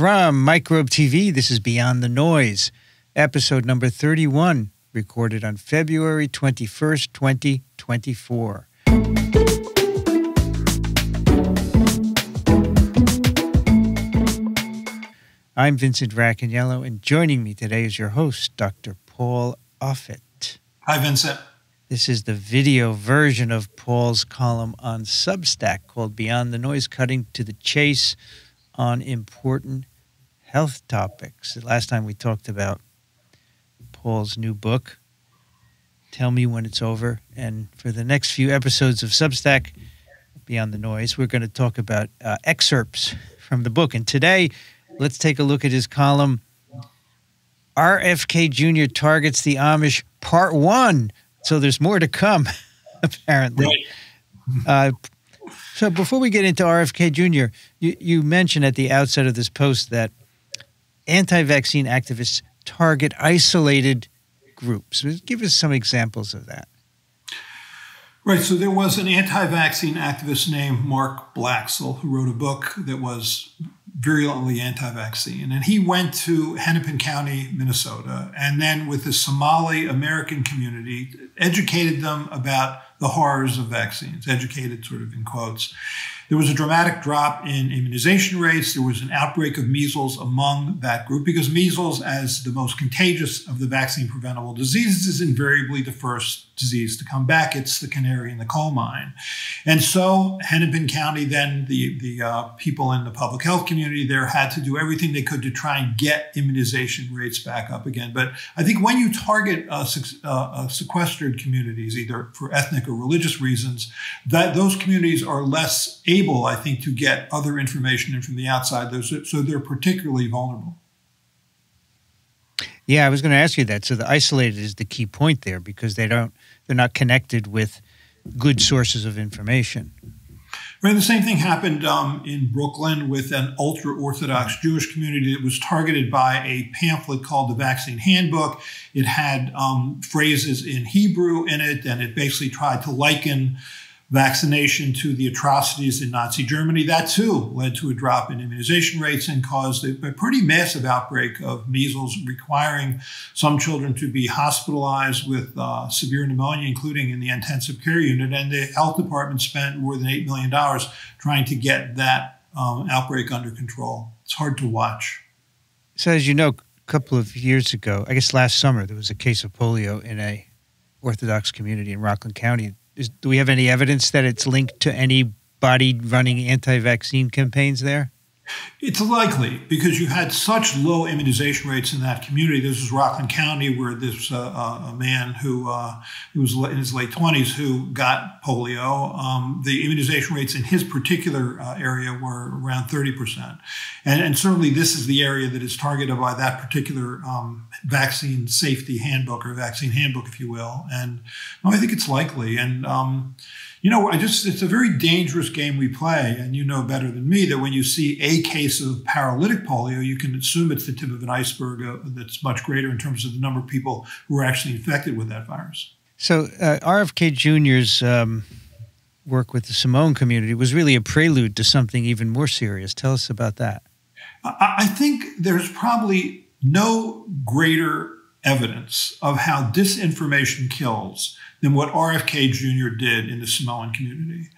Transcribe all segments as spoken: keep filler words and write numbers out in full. From Microbe T V, this is Beyond the Noise, episode number thirty-one, recorded on February twenty-first, twenty twenty-four. I'm Vincent Racaniello, and joining me today is your host, Doctor Paul Offit. Hi, Vincent. This is the video version of Paul's column on Substack called Beyond the Noise, Cutting to the Chase on Important Health Topics. The last time we talked about Paul's new book, Tell Me When It's Over. And for the next few episodes of Substack, Beyond the Noise, we're going to talk about uh, excerpts from the book. And today, let's take a look at his column, R F K Junior Targets the Amish, Part One. So there's more to come, apparently. Right. Uh, so before we get into R F K Junior, you, you mentioned at the outset of this post that anti-vaccine activists target isolated groups. Give us some examples of that. Right. So there was an anti-vaccine activist named Mark Blacksell who wrote a book that was virulently anti-vaccine. And he went to Hennepin County, Minnesota, and then with the Somali American community, educated them about the horrors of vaccines, educated sort of in quotes. There was a dramatic drop in immunization rates. There was an outbreak of measles among that group because measles, as the most contagious of the vaccine-preventable diseases, is invariably the first disease to come back. It's the canary in the coal mine. And so Hennepin County, then the, the uh, people in the public health community there had to do everything they could to try and get immunization rates back up again. But I think when you target uh, uh, sequestered communities, either for ethnic or religious reasons, that those communities are less able Able, I think, to get other information in from the outside, so they're particularly vulnerable. Yeah, I was going to ask you that. So the isolated is the key point there because they don't, they're not connected with good sources of information. Right, the same thing happened um, in Brooklyn with an ultra-Orthodox Jewish community that was targeted by a pamphlet called the Vaccine Handbook. It had um, phrases in Hebrew in it, and it basically tried to liken vaccination to the atrocities in Nazi Germany. That too led to a drop in immunization rates and caused a pretty massive outbreak of measles, requiring some children to be hospitalized with uh, severe pneumonia, including in the intensive care unit. And the health department spent more than eight million dollars trying to get that um, outbreak under control. It's hard to watch. So as you know, a couple of years ago, I guess last summer, there was a case of polio in a Orthodox community in Rockland County. Is, do we have any evidence that it's linked to anybody running anti-vaccine campaigns there? It's likely because you had such low immunization rates in that community. This was Rockland County where this uh, uh, a man who uh, who was in his late twenties who got polio. Um, the immunization rates in his particular uh, area were around thirty percent. And, and certainly this is the area that is targeted by that particular um, vaccine safety handbook or vaccine handbook, if you will. And no, I think it's likely. And, um, you know, I just it's a very dangerous game we play. And you know better than me that when you see a case of paralytic polio, you can assume it's the tip of an iceberg uh, that's much greater in terms of the number of people who are actually infected with that virus. So uh, R F K Junior's um, work with the Samoan community was really a prelude to something even more serious. Tell us about that. I, I think there's probably no greater evidence of how disinformation kills than what R F K Junior did in the Samoan community.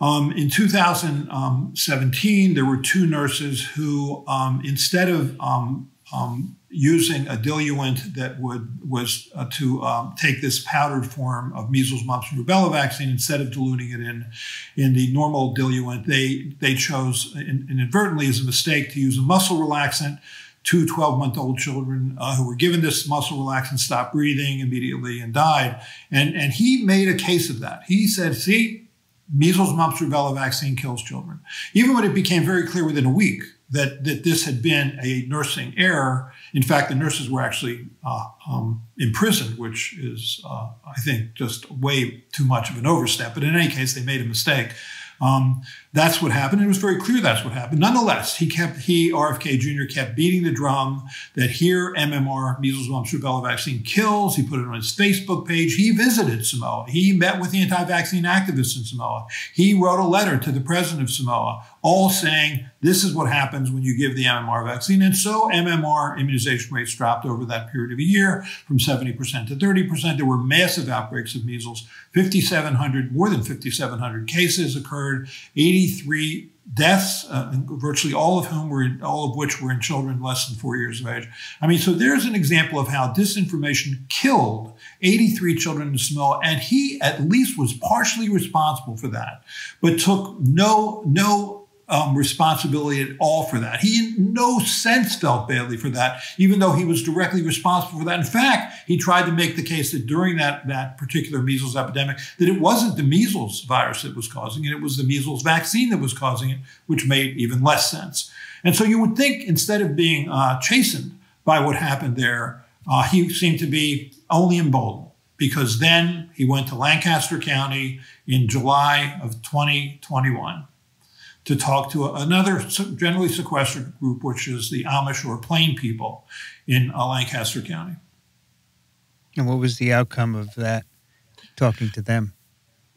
Um, in two thousand seventeen, there were two nurses who, um, instead of um, um, using a diluent that would was uh, to um, take this powdered form of measles, mumps, and rubella vaccine, instead of diluting it in in the normal diluent, they they chose in, inadvertently as a mistake to use a muscle relaxant. Two twelve-month-old children uh, who were given this muscle relaxant stopped breathing immediately and died. And, and he made a case of that. He said, see, measles, mumps, rubella vaccine kills children. Even when it became very clear within a week that, that this had been a nursing error, in fact, the nurses were actually uh, um, imprisoned, which is, uh, I think, just way too much of an overstep. But in any case, they made a mistake. Um, That's what happened. It was very clear that's what happened. Nonetheless, he kept, he, R F K Junior, kept beating the drum that here M M R, measles, mumps, rubella vaccine kills. He put it on his Facebook page. He visited Samoa. He met with the anti-vaccine activists in Samoa. He wrote a letter to the president of Samoa, all saying this is what happens when you give the M M R vaccine. And so M M R immunization rates dropped over that period of a year from seventy percent to thirty percent. There were massive outbreaks of measles. fifty-seven hundred, more than fifty-seven hundred cases occurred. eighty-three deaths, uh, virtually all of whom were in, all of which were in children less than four years of age. I mean, so there's an example of how disinformation killed eighty-three children in Samoa, and he at least was partially responsible for that, but took no no. Um, responsibility at all for that. He in no sense felt badly for that, even though he was directly responsible for that. In fact, he tried to make the case that during that, that particular measles epidemic, that it wasn't the measles virus that was causing it, it was the measles vaccine that was causing it, which made even less sense. And so you would think instead of being uh, chastened by what happened there, uh, he seemed to be only emboldened, because then he went to Lancaster County in July of twenty twenty-one. To talk to another generally sequestered group, which is the Amish or Plain people in uh, Lancaster County. And what was the outcome of that, talking to them?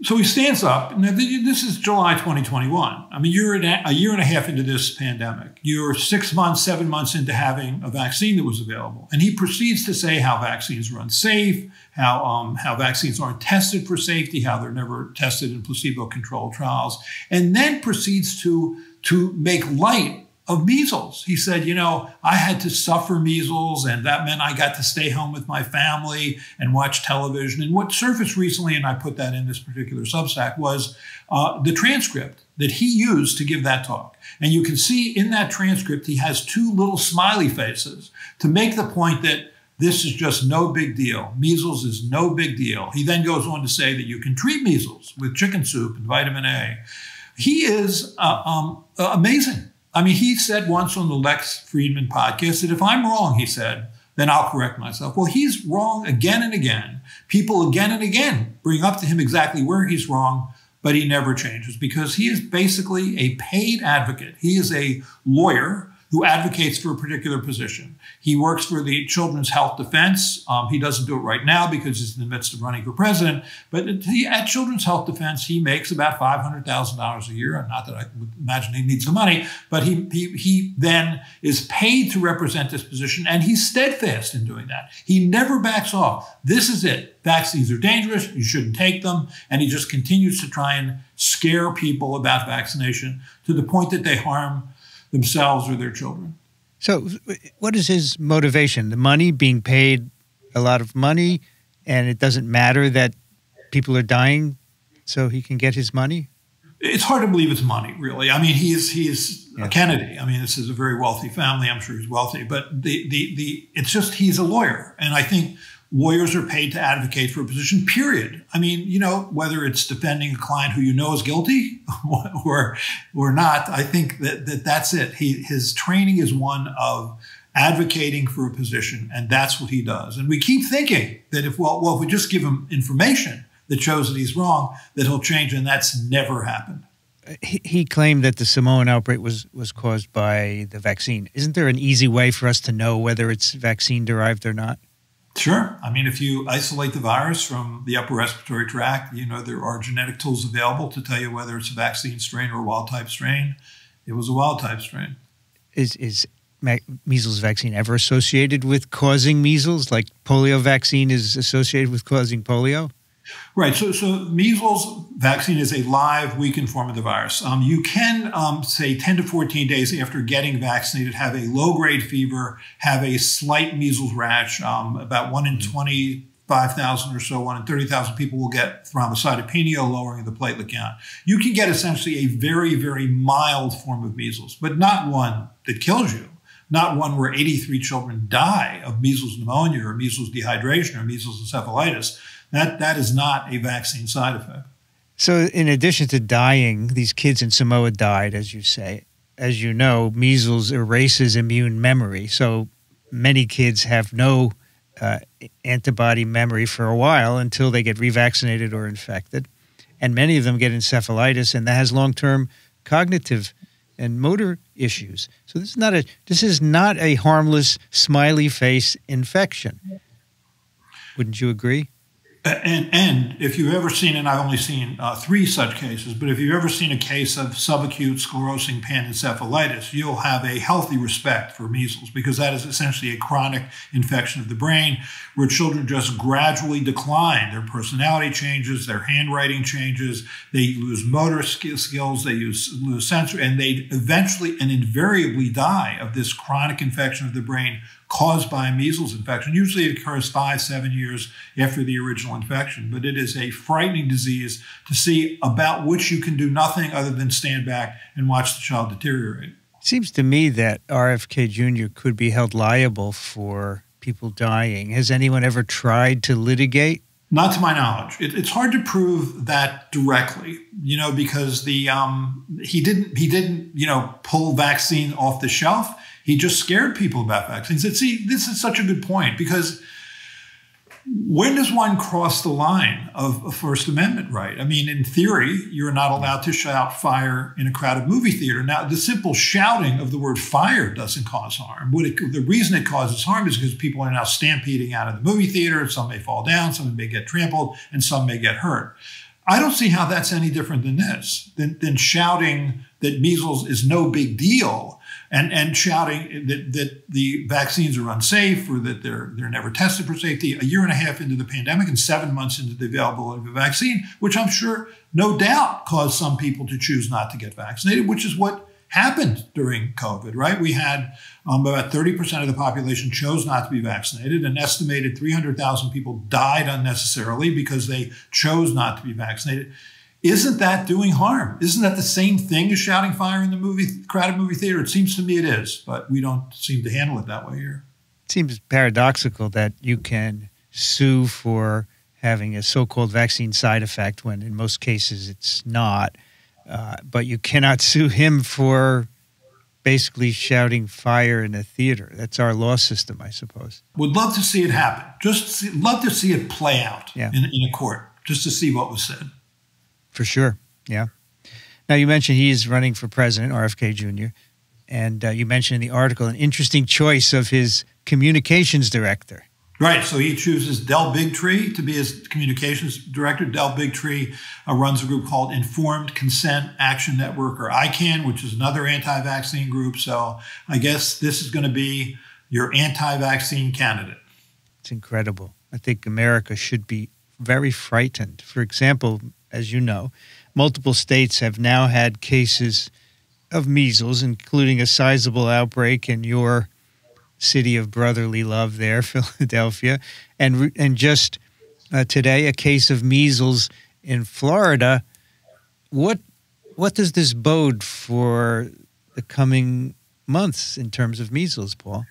So he stands up. Now, this is July twenty twenty-one. I mean, you're a year and a half into this pandemic. You're six months, seven months into having a vaccine that was available. And he proceeds to say how vaccines are unsafe, how, um, how vaccines aren't tested for safety, how they're never tested in placebo-controlled trials, and then proceeds to, to make light of measles. He said, you know, I had to suffer measles, and that meant I got to stay home with my family and watch television. And what surfaced recently, and I put that in this particular Substack, was uh, the transcript that he used to give that talk. And you can see in that transcript, he has two little smiley faces to make the point that this is just no big deal. Measles is no big deal. He then goes on to say that you can treat measles with chicken soup and vitamin A. He is uh, um, uh, amazing. I mean, he said once on the Lex Friedman podcast that if I'm wrong, he said, then I'll correct myself. Well, he's wrong again and again. People again and again bring up to him exactly where he's wrong, but he never changes, because he is basically a paid advocate. He is a lawyer who advocates for a particular position. He works for the Children's Health Defense. Um, he doesn't do it right now because he's in the midst of running for president. But he, at Children's Health Defense, he makes about five hundred thousand dollars a year. Not that I would imagine he needs the money, but he, he, he then is paid to represent this position, and he's steadfast in doing that. He never backs off. This is it. Vaccines are dangerous. You shouldn't take them. And he just continues to try and scare people about vaccination to the point that they harm themselves or their children. So what is his motivation? The money, being paid a lot of money, and it doesn't matter that people are dying so he can get his money? It's hard to believe it's money, really. I mean, he is, he is yeah. a Kennedy. I mean, this is a very wealthy family. I'm sure he's wealthy. But the, the, the, it's just he's a lawyer. And I think lawyers are paid to advocate for a position, period. I mean, you know, whether it's defending a client who you know is guilty or or not, I think that, that that's it. He, his training is one of advocating for a position, and that's what he does. And we keep thinking that if, well, well, if we just give him information that shows that he's wrong, that he'll change, and that's never happened. He, he claimed that the Samoan outbreak was, was caused by the vaccine. Isn't there an easy way for us to know whether it's vaccine-derived or not? Sure. I mean, if you isolate the virus from the upper respiratory tract, you know, there are genetic tools available to tell you whether it's a vaccine strain or a wild-type strain. It was a wild-type strain. Is, is measles vaccine ever associated with causing measles, like polio vaccine is associated with causing polio? Right. So, so measles vaccine is a live, weakened form of the virus. Um, you can, um, say, ten to fourteen days after getting vaccinated, have a low-grade fever, have a slight measles rash. Um, about one in twenty-five thousand or so, one in thirty thousand people will get thrombocytopenia, lowering the platelet count. You can get essentially a very, very mild form of measles, but not one that kills you. Not one where eighty-three children die of measles pneumonia or measles dehydration or measles encephalitis. That, that is not a vaccine side effect. So in addition to dying, these kids in Samoa died, as you say. As you know, measles erases immune memory. So many kids have no uh, antibody memory for a while until they get revaccinated or infected. And many of them get encephalitis, and that has long-term cognitive and motor issues. So this is not a this is not a harmless smiley face infection. Wouldn't you agree? And, and if you've ever seen, and I've only seen uh, three such cases, but if you've ever seen a case of subacute sclerosing panencephalitis, you'll have a healthy respect for measles, because that is essentially a chronic infection of the brain where children just gradually decline. Their personality changes, their handwriting changes, they lose motor skills, they use, lose sensory, and they eventually and invariably die of this chronic infection of the brain caused by a measles infection. Usually it occurs five, seven years after the original infection, but it is a frightening disease to see, about which you can do nothing other than stand back and watch the child deteriorate. It seems to me that R F K Junior could be held liable for people dying. Has anyone ever tried to litigate? Not to my knowledge. It, it's hard to prove that directly, you know, because the um, he didn't he didn't you know pull vaccine off the shelf. He just scared people about vaccines. And see, this is such a good point, because when does one cross the line of a First Amendment right? I mean, in theory, you're not allowed to shout fire in a crowded movie theater. Now, the simple shouting of the word fire doesn't cause harm. What it, the reason it causes harm is because people are now stampeding out of the movie theater. Some may fall down, some may get trampled, and some may get hurt. I don't see how that's any different than this, than, than shouting that measles is no big deal, And, and shouting that, that the vaccines are unsafe, or that they're, they're never tested for safety. A year and a half into the pandemic and seven months into the availability of a vaccine, which I'm sure, no doubt, caused some people to choose not to get vaccinated, which is what happened during COVID, right? We had um, about thirty percent of the population chose not to be vaccinated. An estimated three hundred thousand people died unnecessarily because they chose not to be vaccinated. Isn't that doing harm? Isn't that the same thing as shouting fire in the movie crowded movie theater? It seems to me it is, but we don't seem to handle it that way here. It seems paradoxical that you can sue for having a so-called vaccine side effect when in most cases it's not, uh, but you cannot sue him for basically shouting fire in a theater. That's our law system, I suppose. Would love to see it happen. Just see, love to see it play out yeah. in, in a court, just to see what was said. For sure, yeah. Now, you mentioned he's running for president, R F K Junior, and uh, you mentioned in the article an interesting choice of his communications director. Right, so he chooses Del Bigtree to be his communications director. Del Bigtree uh, runs a group called Informed Consent Action Network, or ICANN, which is another anti-vaccine group. So I guess this is going to be your anti-vaccine candidate. It's incredible. I think America should be very frightened. For example, as you know, multiple states have now had cases of measles, including a sizable outbreak in your city of brotherly love there, Philadelphia, and and just uh, today a case of measles in Florida. What what does this bode for the coming months in terms of measles, Paul?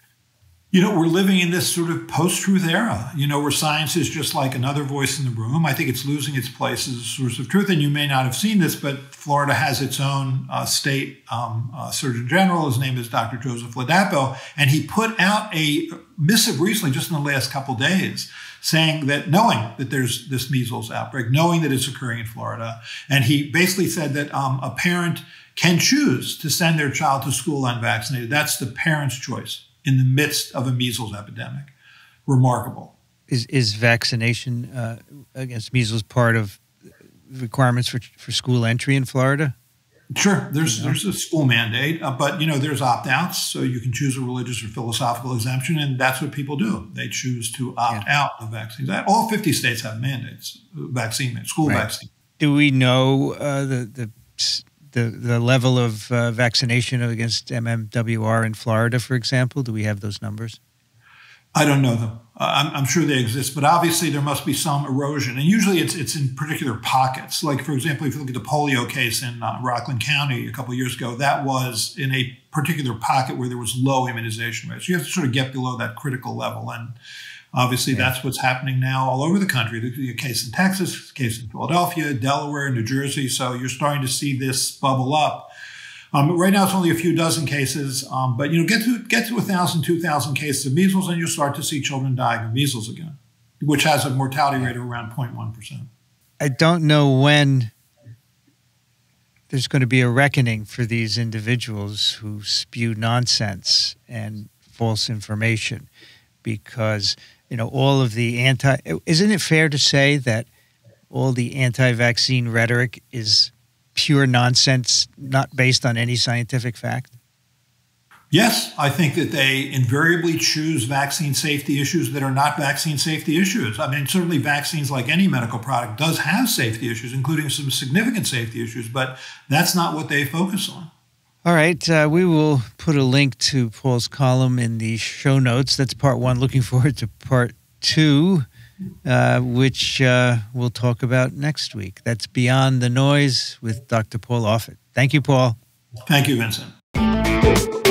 You know, we're living in this sort of post-truth era, you know, where science is just like another voice in the room. I think it's losing its place as a source of truth. And you may not have seen this, but Florida has its own uh, state um, uh, Surgeon General. His name is Doctor Joseph Ladapo. And he put out a missive recently, just in the last couple of days, saying that knowing that there's this measles outbreak, knowing that it's occurring in Florida, and he basically said that um, a parent can choose to send their child to school unvaccinated. That's the parent's choice in the midst of a measles epidemic. Remarkable. Is, is vaccination uh, against measles part of requirements for, for school entry in Florida? Sure, there's, you know? there's a school mandate, uh, but you know, there's opt-outs, so you can choose a religious or philosophical exemption, and that's what people do. They choose to opt yeah. out of vaccines. All fifty states have mandates, vaccine, school right. vaccine. Do we know uh, the, the The, the level of uh, vaccination against M M W R in Florida, for example? Do we have those numbers? I don't know them. Uh, I'm, I'm sure they exist, but obviously there must be some erosion. And usually it's, it's in particular pockets. Like, for example, if you look at the polio case in uh, Rockland County a couple of years ago, that was in a particular pocket where there was low immunization rates. You have to sort of get below that critical level. And obviously, yeah. that's what's happening now all over the country. There's a case in Texas, a case in Philadelphia, Delaware, New Jersey. So you're starting to see this bubble up. Um, right now, it's only a few dozen cases. Um, but, you know, get to get to one thousand, two thousand cases of measles, and you'll start to see children dying of measles again, which has a mortality rate of around zero point one percent. I don't know when there's going to be a reckoning for these individuals who spew nonsense and false information, because, you know, all of the anti, isn't it fair to say that all the anti-vaccine rhetoric is pure nonsense, not based on any scientific fact? Yes, I think that they invariably choose vaccine safety issues that are not vaccine safety issues. I mean, certainly vaccines, like any medical product, does have safety issues, including some significant safety issues, but that's not what they focus on. All right. Uh, we will put a link to Paul's column in the show notes. That's part one. Looking forward to part two, uh, which uh, we'll talk about next week. That's Beyond the Noise with Doctor Paul Offit. Thank you, Paul. Thank you, Vincent.